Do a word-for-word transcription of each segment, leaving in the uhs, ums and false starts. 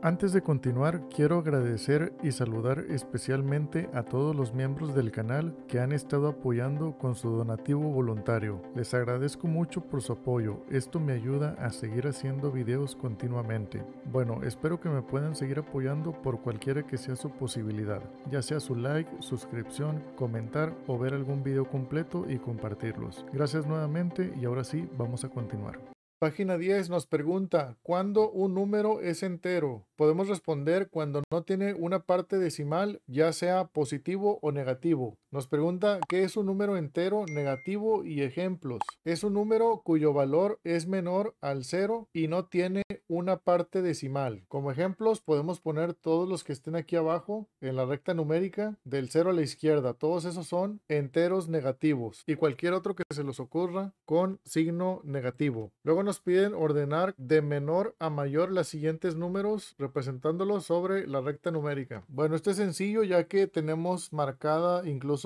Antes de continuar, quiero agradecer y saludar especialmente a todos los miembros del canal que han estado apoyando con su donativo voluntario. Les agradezco mucho por su apoyo, esto me ayuda a seguir haciendo videos continuamente. Bueno, espero que me puedan seguir apoyando por cualquiera que sea su posibilidad, ya sea su like, suscripción, comentar o ver algún video completo y compartirlos. Gracias nuevamente y ahora sí, vamos a continuar. Página diez nos pregunta, ¿cuándo un número es entero? Podemos responder cuando no tiene una parte decimal, ya sea positivo o negativo. Nos pregunta, ¿qué es un número entero, negativo y ejemplos? Es un número cuyo valor es menor al cero y no tiene una parte decimal. Como ejemplos, podemos poner todos los que estén aquí abajo, en la recta numérica, del cero a la izquierda. Todos esos son enteros negativos y cualquier otro que se les ocurra con signo negativo. Luego nos piden ordenar de menor a mayor los siguientes números representándolos sobre la recta numérica. Bueno, esto es sencillo ya que tenemos marcada incluso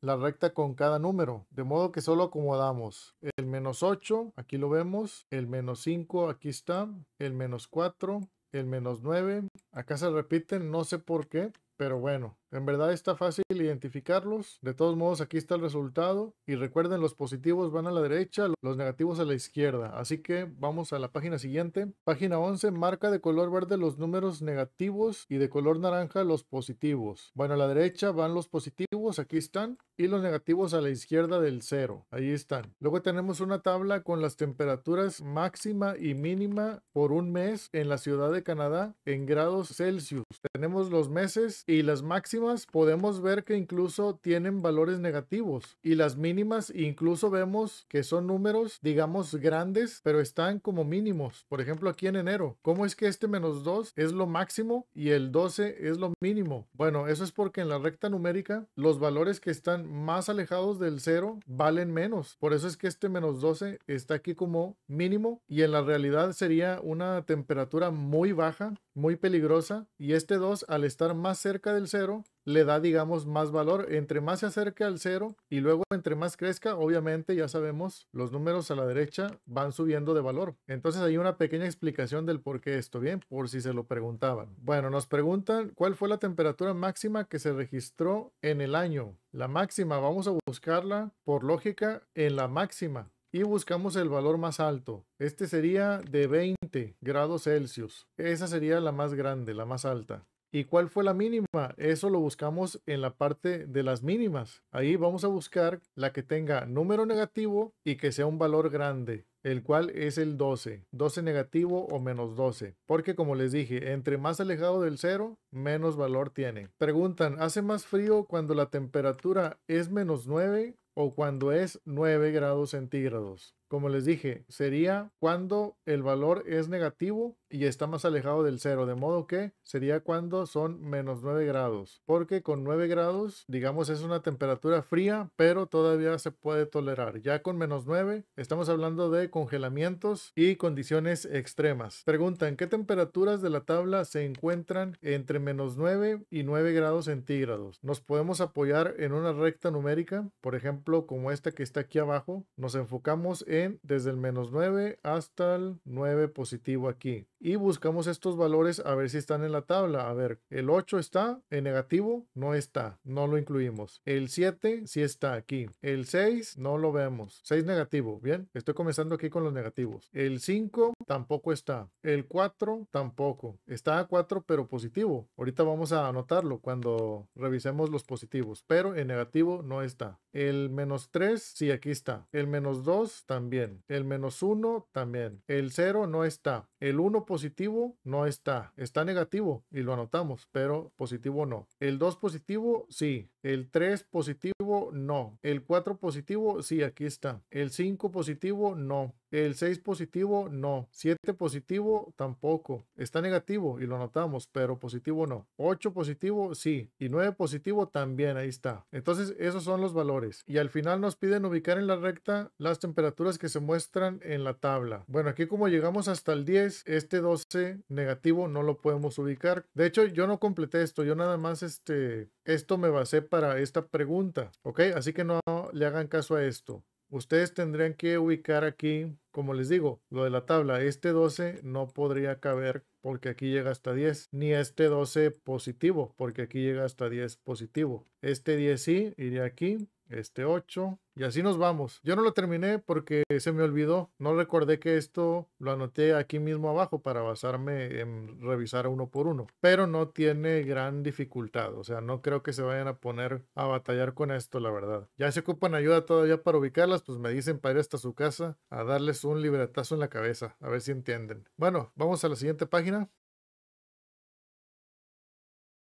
la recta con cada número, de modo que solo acomodamos el menos ocho, aquí lo vemos, el menos cinco, aquí está, el menos cuatro, el menos nueve, acá se repiten, no sé por qué, pero bueno. En verdad está fácil identificarlos, de todos modos aquí está el resultado y recuerden los positivos van a la derecha, los negativos a la izquierda, así que vamos a la página siguiente. Página once, marca de color verde los números negativos y de color naranja los positivos. Bueno, a la derecha van los positivos, aquí están, y los negativos a la izquierda del cero, ahí están. Luego tenemos una tabla con las temperaturas máxima y mínima por un mes en la ciudad de Canadá en grados Celsius. Tenemos los meses y las máximas. Podemos ver que incluso tienen valores negativos y las mínimas incluso vemos que son números digamos grandes pero están como mínimos. Por ejemplo aquí en enero, ¿cómo es que este menos dos es lo máximo y el doce es lo mínimo? Bueno, eso es porque en la recta numérica los valores que están más alejados del cero valen menos, por eso es que este menos doce está aquí como mínimo y en la realidad sería una temperatura muy baja, muy peligrosa, y este dos al estar más cerca del cero le da digamos más valor, entre más se acerque al cero y luego entre más crezca, obviamente ya sabemos los números a la derecha van subiendo de valor. Entonces hay una pequeña explicación del por qué esto, bien, por si se lo preguntaban. Bueno, nos preguntan cuál fue la temperatura máxima que se registró en el año. La máxima, vamos a buscarla por lógica en la máxima y buscamos el valor más alto. Este sería de veinte grados Celsius, esa sería la más grande, la más alta. ¿Y cuál fue la mínima? Eso lo buscamos en la parte de las mínimas. Ahí vamos a buscar la que tenga número negativo y que sea un valor grande, el cual es el doce, doce negativo o menos doce, porque como les dije, entre más alejado del cero, menos valor tiene. Preguntan, ¿hace más frío cuando la temperatura es menos nueve o cuando es nueve grados centígrados? Como les dije, sería cuando el valor es negativo y está más alejado del cero, de modo que sería cuando son menos nueve grados, porque con nueve grados, digamos, es una temperatura fría, pero todavía se puede tolerar. Ya con menos nueve, estamos hablando de congelamientos y condiciones extremas. Preguntan, ¿qué temperaturas de la tabla se encuentran entre menos nueve y nueve grados centígrados? Nos podemos apoyar en una recta numérica, por ejemplo, como esta que está aquí abajo, nos enfocamos en desde el menos nueve hasta el nueve positivo aquí y buscamos estos valores a ver si están en la tabla. A ver, el ocho está en negativo, no está, no lo incluimos. El siete sí está aquí, el seis no lo vemos, seis negativo, bien, estoy comenzando aquí con los negativos. El cinco tampoco está, el cuatro tampoco, está a cuatro pero positivo, ahorita vamos a anotarlo cuando revisemos los positivos, pero en negativo no está. El menos tres sí, aquí está, el menos dos también También. El menos uno también, el cero no está, el uno positivo no está, está negativo y lo anotamos, pero positivo no. El dos positivo sí, el tres positivo no, el cuatro positivo sí, aquí está, el cinco positivo no, el seis positivo no, siete positivo tampoco, está negativo y lo anotamos, pero positivo no, ocho positivo sí y nueve positivo también, ahí está. Entonces esos son los valores y al final nos piden ubicar en la recta las temperaturas que se muestran en la tabla. Bueno, aquí como llegamos hasta el diez, este doce negativo no lo podemos ubicar, de hecho yo no completé esto, yo nada más este esto me basé para esta pregunta, ok, así que no le hagan caso a esto. Ustedes tendrían que ubicar aquí, como les digo, lo de la tabla. Este doce no podría caber porque aquí llega hasta diez, ni este doce positivo, porque aquí llega hasta diez positivo. Este diez sí, iría aquí, este ocho, y así nos vamos. Yo no lo terminé porque se me olvidó, no recordé que esto lo anoté aquí mismo abajo para basarme en revisar uno por uno, pero no tiene gran dificultad, o sea, no creo que se vayan a poner a batallar con esto, la verdad. Ya se ocupan ayuda todavía para ubicarlas, pues me dicen para ir hasta su casa a darles un libretazo en la cabeza, a ver si entienden. Bueno, vamos a la siguiente página.